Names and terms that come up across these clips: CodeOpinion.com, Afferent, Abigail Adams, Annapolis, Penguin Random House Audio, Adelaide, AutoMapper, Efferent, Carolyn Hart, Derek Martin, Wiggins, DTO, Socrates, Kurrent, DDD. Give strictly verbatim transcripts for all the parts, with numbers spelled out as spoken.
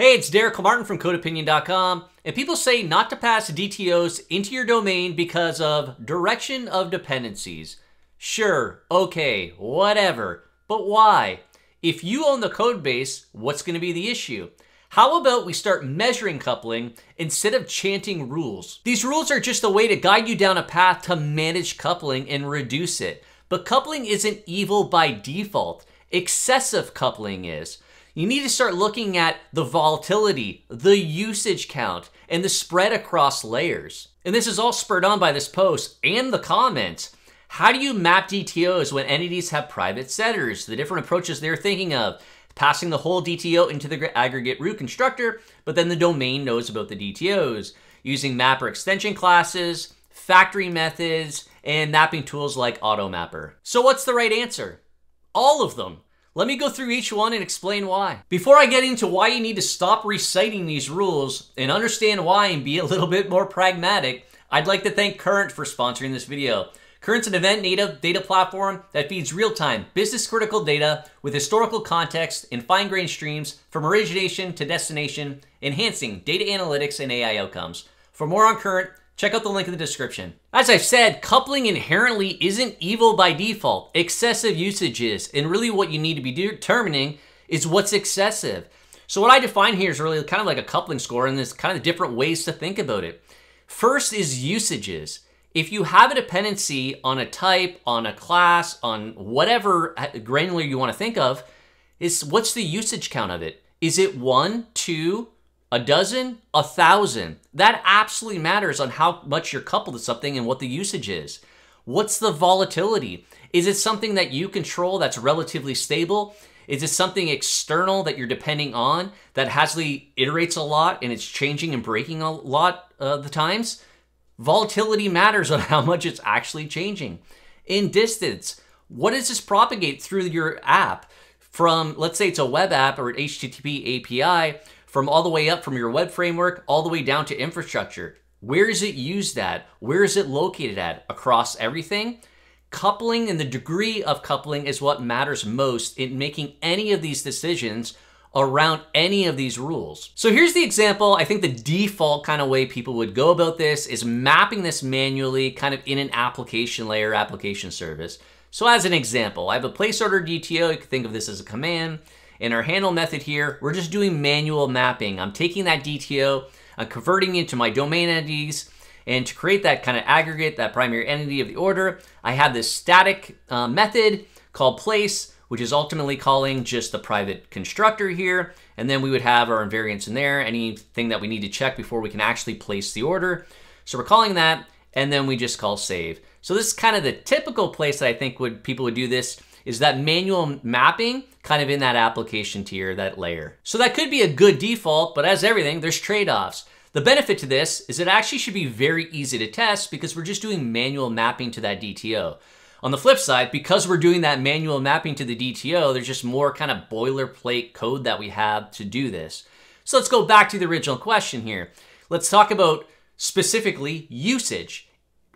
Hey, it's Derek Martin from Code Opinion dot com, and people say not to pass D T Os into your domain because of direction of dependencies. Sure, okay, whatever, but why? If you own the code base, what's going to be the issue? How about we start measuring coupling instead of chanting rules? These rules are just a way to guide you down a path to manage coupling and reduce it. But coupling isn't evil by default. Excessive coupling is. You need to start looking at the volatility, the usage count, and the spread across layers. And this is all spurred on by this post and the comments. How do you map D T Os when entities have private setters? The different approaches they're thinking of. Passing the whole D T O into the aggregate root constructor, but then the domain knows about the D T Os. Using mapper extension classes, factory methods, and mapping tools like AutoMapper. So what's the right answer? All of them. Let me go through each one and explain why. Before I get into why you need to stop reciting these rules and understand why and be a little bit more pragmatic, I'd like to thank Kurrent for sponsoring this video. Kurrent's an event-native data platform that feeds real-time, business-critical data with historical context and fine-grained streams from origination to destination, enhancing data analytics and A I outcomes. For more on Kurrent, check out the link in the description. As I've said, coupling inherently isn't evil by default. Excessive usage is, and really what you need to be determining is what's excessive. So what I define here is really kind of like a coupling score, and there's kind of different ways to think about it. First is usages. If you have a dependency on a type, on a class, on whatever granular you want to think of, is what's the usage count of it? Is it one, two, a dozen, a thousand? That absolutely matters on how much you're coupled to something and what the usage is. What's the volatility? Is it something that you control that's relatively stable? Is it something external that you're depending on that hasly iterates a lot and it's changing and breaking a lot of the times? Volatility matters on how much it's actually changing. In distance, what does this propagate through your app? From, let's say it's a web app or an H T T P A P I, from all the way up from your web framework, all the way down to infrastructure. Where is it used at? Where is it located at? Across everything? Coupling and the degree of coupling is what matters most in making any of these decisions around any of these rules. So here's the example. I think the default kind of way people would go about this is mapping this manually kind of in an application layer, application service. So as an example, I have a place order D T O. You can think of this as a command. In our handle method here, we're just doing manual mapping. I'm taking that D T O, I'm converting it to my domain entities, and to create that kind of aggregate, that primary entity of the order, I have this static uh, method called place, which is ultimately calling just the private constructor here. And then we would have our invariants in there, anything that we need to check before we can actually place the order. So we're calling that, and then we just call save. So this is kind of the typical place that I think would people would do this, is that manual mapping kind of in that application tier, that layer. So that could be a good default, but as everything, there's trade-offs. The benefit to this is it actually should be very easy to test because we're just doing manual mapping to that D T O. On the flip side, because we're doing that manual mapping to the D T O, there's just more kind of boilerplate code that we have to do this. So let's go back to the original question here. Let's talk about specifically usage.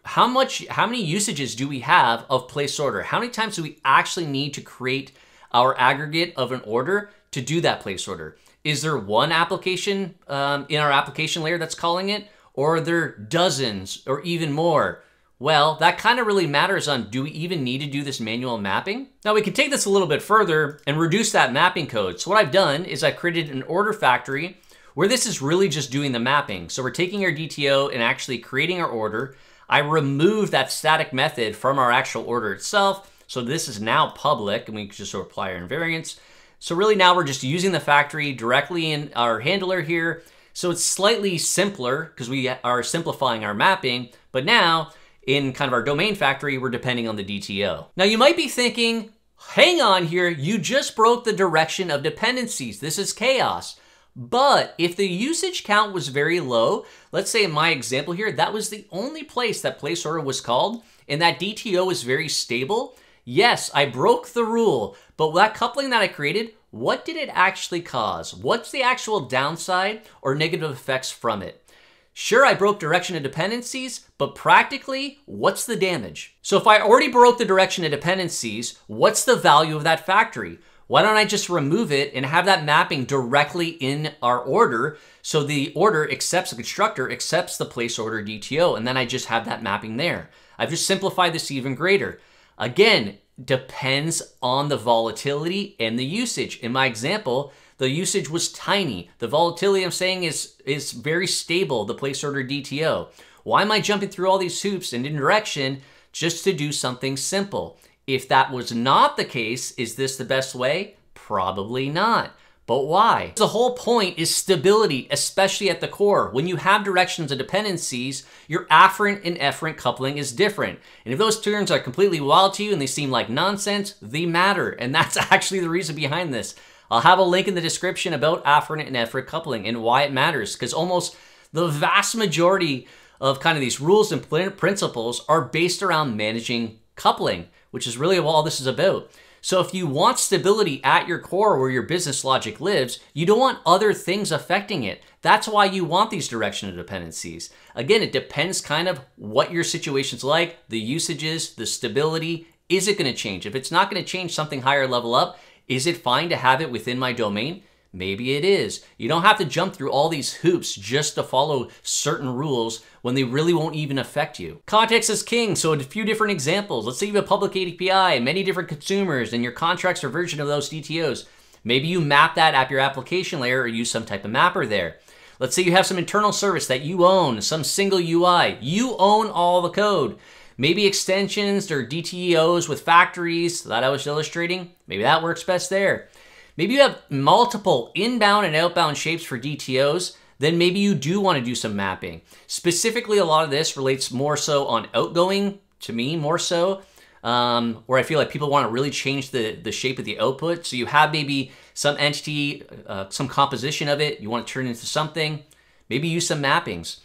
How much, how many usages do we have of place order? How many times do we actually need to create our aggregate of an order to do that place order? Is there one application um, in our application layer that's calling it? Or are there dozens or even more? Well, that kind of really matters on, do we even need to do this manual mapping? Now we can take this a little bit further and reduce that mapping code. So what I've done is I created an order factory where this is really just doing the mapping. So we're taking our D T O and actually creating our order. I removed that static method from our actual order itself. So this is now public and we can just apply our invariants. So really now we're just using the factory directly in our handler here. So it's slightly simpler because we are simplifying our mapping, but now in kind of our domain factory, we're depending on the D T O. Now you might be thinking, hang on here, you just broke the direction of dependencies. This is chaos. But if the usage count was very low, let's say in my example here, that was the only place that place order was called and that D T O is very stable. Yes, I broke the rule, but that coupling that I created, what did it actually cause? What's the actual downside or negative effects from it? Sure, I broke direction of dependencies, but practically, what's the damage? So if I already broke the direction of dependencies, what's the value of that factory? Why don't I just remove it and have that mapping directly in our order, so the order accepts, the constructor accepts the place order D T O, and then I just have that mapping there. I've just simplified this even greater. Again, depends on the volatility and the usage. In my example, the usage was tiny. The volatility I'm saying is, is very stable, the place order D T O. Why am I jumping through all these hoops and indirection just to do something simple? If that was not the case, is this the best way? Probably not. But why? The whole point is stability, especially at the core. When you have directions and dependencies, your afferent and efferent coupling is different. And if those terms are completely wild to you and they seem like nonsense, they matter. And that's actually the reason behind this. I'll have a link in the description about afferent and efferent coupling and why it matters, because almost the vast majority of kind of these rules and principles are based around managing coupling, which is really all this is about. So if you want stability at your core where your business logic lives, you don't want other things affecting it. That's why you want these directional dependencies. Again, it depends kind of what your situation's like, the usages, the stability. Is it gonna change? If it's not gonna change something higher level up, is it fine to have it within my domain? Maybe it is. You don't have to jump through all these hoops just to follow certain rules when they really won't even affect you. Context is king, so a few different examples. Let's say you have a public A P I, many different consumers, and your contracts or version of those D T Os. Maybe you map that at your application layer or use some type of mapper there. Let's say you have some internal service that you own, some single U I. You own all the code. Maybe extensions or D T Os with factories that I was illustrating, maybe that works best there. Maybe you have multiple inbound and outbound shapes for D T Os, then maybe you do want to do some mapping. Specifically, a lot of this relates more so on outgoing, to me more so, um, where I feel like people want to really change the, the shape of the output. So you have maybe some entity, uh, some composition of it, you want to turn it into something, maybe use some mappings.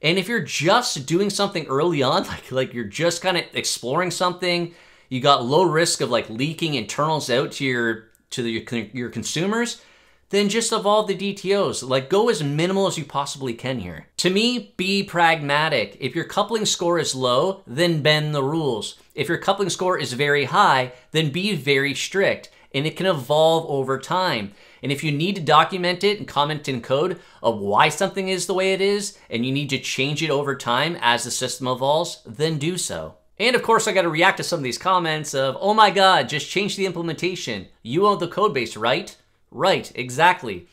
And if you're just doing something early on, like, like you're just kind of exploring something, you got low risk of like leaking internals out to your to the, your consumers, then just evolve the D T Os. Like, go as minimal as you possibly can here. To me, be pragmatic. If your coupling score is low, then bend the rules. If your coupling score is very high, then be very strict, and it can evolve over time. And if you need to document it and comment in code of why something is the way it is, and you need to change it over time as the system evolves, then do so. And of course, I got to react to some of these comments of, oh my God, just change the implementation. You own the code base, right? Right, exactly.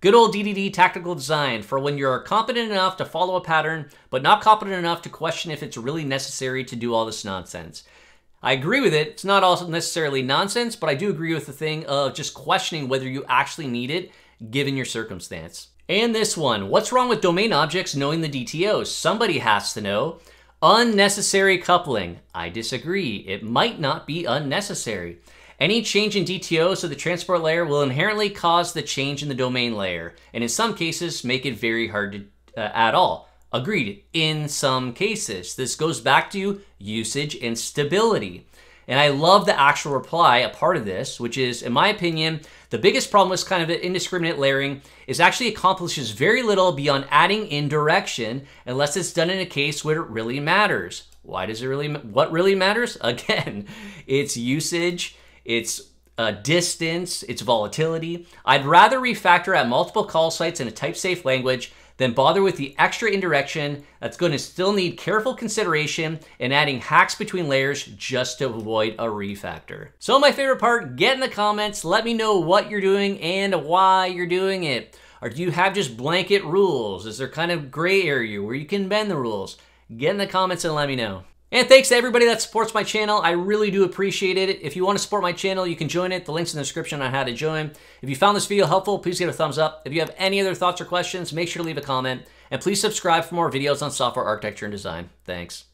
Good old D D D tactical design for when you're competent enough to follow a pattern, but not competent enough to question if it's really necessary to do all this nonsense. I agree with it. It's not also necessarily nonsense, but I do agree with the thing of just questioning whether you actually need it given your circumstance. And this one, what's wrong with domain objects knowing the D T Os? Somebody has to know. Unnecessary coupling. I disagree. It might not be unnecessary. Any change in D T Os of the transport layer will inherently cause the change in the domain layer, and in some cases make it very hard to, uh, at all. Agreed. In some cases. This goes back to usage and stability. And I love the actual reply, a part of this, which is, in my opinion, the biggest problem with kind of indiscriminate layering is actually accomplishes very little beyond adding in direction unless it's done in a case where it really matters. Why does it really, what really matters? Again, it's usage, it's uh, distance, it's volatility. I'd rather refactor at multiple call sites in a type safe language then bother with the extra indirection that's going to still need careful consideration and adding hacks between layers just to avoid a refactor. So my favorite part, get in the comments, let me know what you're doing and why you're doing it. Or do you have just blanket rules? Is there kind of gray area where you can bend the rules? Get in the comments and let me know. And thanks to everybody that supports my channel. I really do appreciate it. If you want to support my channel, you can join it. The link's in the description on how to join. If you found this video helpful, please give it a thumbs up. If you have any other thoughts or questions, make sure to leave a comment. And please subscribe for more videos on software architecture and design. Thanks.